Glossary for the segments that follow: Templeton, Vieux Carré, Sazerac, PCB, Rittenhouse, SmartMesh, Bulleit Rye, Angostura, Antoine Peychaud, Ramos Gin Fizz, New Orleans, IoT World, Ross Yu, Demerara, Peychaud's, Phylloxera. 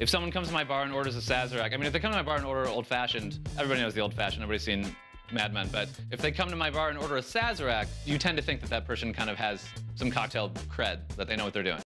If someone comes to my bar and orders a Sazerac, I mean, if they come to my bar and order Old Fashioned, everybody knows the Old Fashioned, everybody's seen Mad Men, but if they come to my bar and order a Sazerac, you tend to think that that person kind of has some cocktail cred, that they know what they're doing.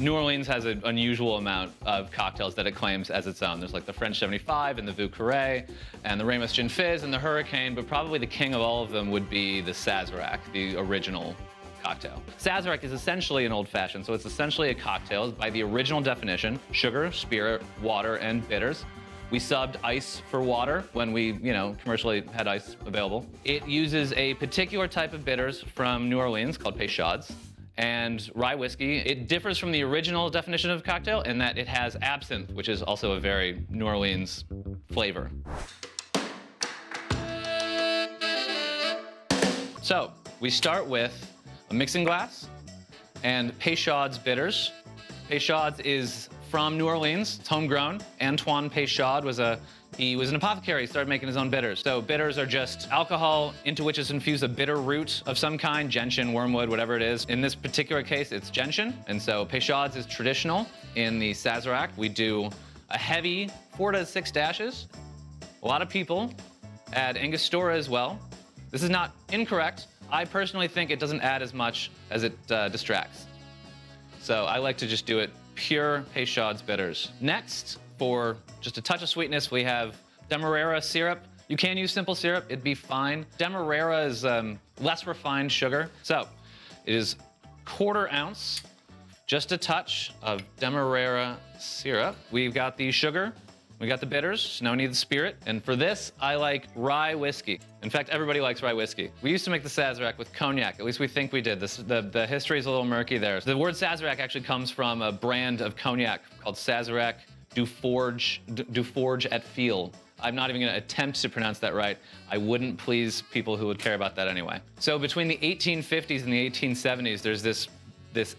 New Orleans has an unusual amount of cocktails that it claims as its own. There's like the French 75 and the Vieux Carré and the Ramos Gin Fizz and the Hurricane, but probably the king of all of them would be the Sazerac, the original cocktail. Sazerac is essentially an old-fashioned, so it's essentially a cocktail by the original definition: sugar, spirit, water, and bitters. We subbed ice for water when we, you know, commercially had ice available. It uses a particular type of bitters from New Orleans called Peychaud's and rye whiskey. It differs from the original definition of cocktail in that it has absinthe, which is also a very New Orleans flavor. So we start with a mixing glass and Peychaud's bitters. Peychaud's is from New Orleans, it's homegrown. Antoine Peychaud was an apothecary, started making his own bitters. So bitters are just alcohol into which is infused a bitter root of some kind, gentian, wormwood, whatever it is. In this particular case, it's gentian, and so Peychaud's is traditional. In the Sazerac, we do a heavy 4 to 6 dashes. A lot of people add Angostura as well. This is not incorrect. I personally think it doesn't add as much as it distracts. So I like to just do it pure Peychaud's bitters. Next, for just a touch of sweetness, we have Demerara syrup. You can use simple syrup, it'd be fine. Demerara is less refined sugar. So it is 1/4 ounce, just a touch of Demerara syrup. We've got the sugar, we got the bitters, no need the spirit. And for this, I like rye whiskey. In fact, everybody likes rye whiskey. We used to make the Sazerac with cognac, at least we think we did. The history is a little murky there. The word Sazerac actually comes from a brand of cognac called Sazerac du Forge et Fil. I'm not even gonna attempt to pronounce that right. I wouldn't please people who would care about that anyway. So between the 1850s and the 1870s, there's this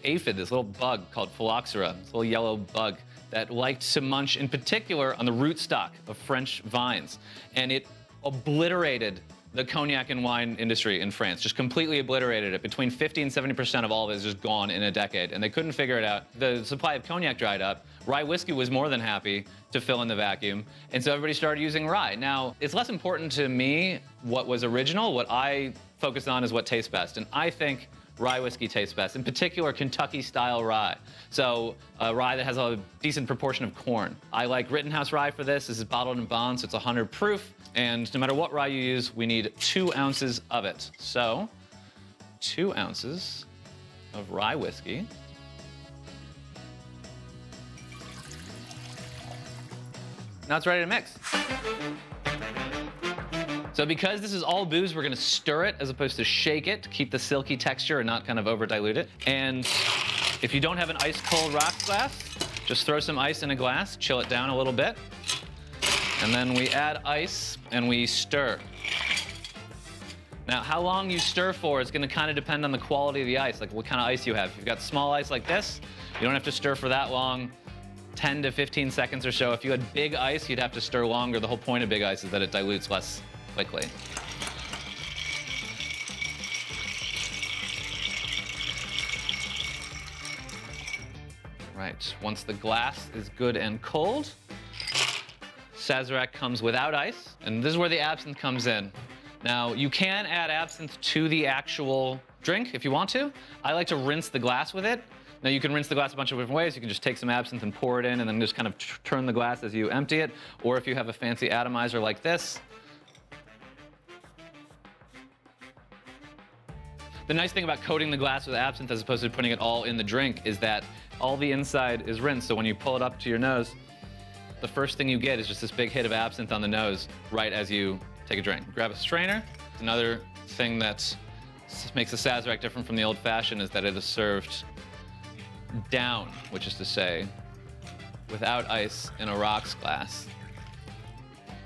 aphid, this little bug called Phylloxera, this little yellow bug that liked to munch in particular on the rootstock of French vines. And it obliterated the cognac and wine industry in France, just completely obliterated it. Between 50 and 70% of all of it is just gone in a decade, and they couldn't figure it out. The supply of cognac dried up. Rye whiskey was more than happy to fill in the vacuum, and so everybody started using rye. Now, it's less important to me what was original. What I focus on is what tastes best, and I think rye whiskey tastes best, in particular Kentucky-style rye. So a rye that has a decent proportion of corn. I like Rittenhouse rye for this. This is bottled in bond, so it's 100 proof. And no matter what rye you use, we need 2 ounces of it. So 2 ounces of rye whiskey. Now it's ready to mix. So because this is all booze, we're gonna stir it as opposed to shake it to keep the silky texture and not kind of over dilute it. And if you don't have an ice cold rock glass, just throw some ice in a glass, chill it down a little bit. And then we add ice and we stir. Now, how long you stir for is gonna kind of depend on the quality of the ice, like what kind of ice you have. If you've got small ice like this, you don't have to stir for that long. 10 to 15 seconds or so. If you had big ice, you'd have to stir longer. The whole point of big ice is that it dilutes less quickly. Right, once the glass is good and cold, Sazerac comes without ice, and this is where the absinthe comes in. Now, you can add absinthe to the actual drink if you want to. I like to rinse the glass with it. Now, you can rinse the glass a bunch of different ways. You can just take some absinthe and pour it in and then just kind of turn the glass as you empty it. Or if you have a fancy atomizer like this. The nice thing about coating the glass with absinthe as opposed to putting it all in the drink is that all the inside is rinsed. So when you pull it up to your nose, the first thing you get is just this big hit of absinthe on the nose right as you take a drink. Grab a strainer. Another thing that makes the Sazerac different from the Old Fashioned is that it is served down, which is to say, without ice in a rocks glass.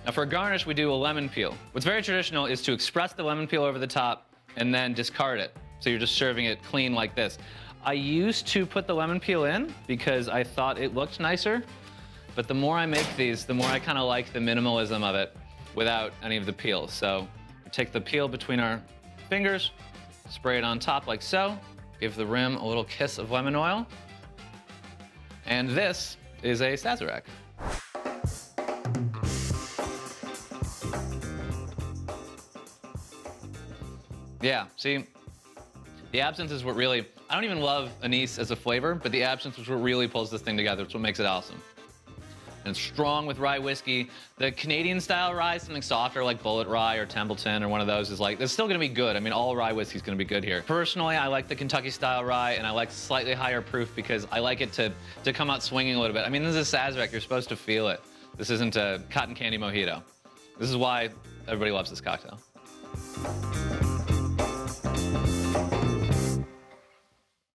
Now for a garnish, we do a lemon peel. What's very traditional is to express the lemon peel over the top and then discard it. So you're just serving it clean like this. I used to put the lemon peel in because I thought it looked nicer, but the more I make these, the more I kind of like the minimalism of it. without any of the peel. So we take the peel between our fingers, spray it on top like so, give the rim a little kiss of lemon oil, and this is a Sazerac. Yeah, see, the absinthe is what really, I don't even love anise as a flavor, but the absinthe is what really pulls this thing together. It's what makes it awesome. And it's strong with rye whiskey. The Canadian style rye, something softer like Bulleit Rye or Templeton or one of those is like, it's still gonna be good. I mean, all rye whiskey's gonna be good here. Personally, I like the Kentucky style rye and I like slightly higher proof because I like it to come out swinging a little bit. I mean, this is a Sazerac, you're supposed to feel it. This isn't a cotton candy mojito. This is why everybody loves this cocktail.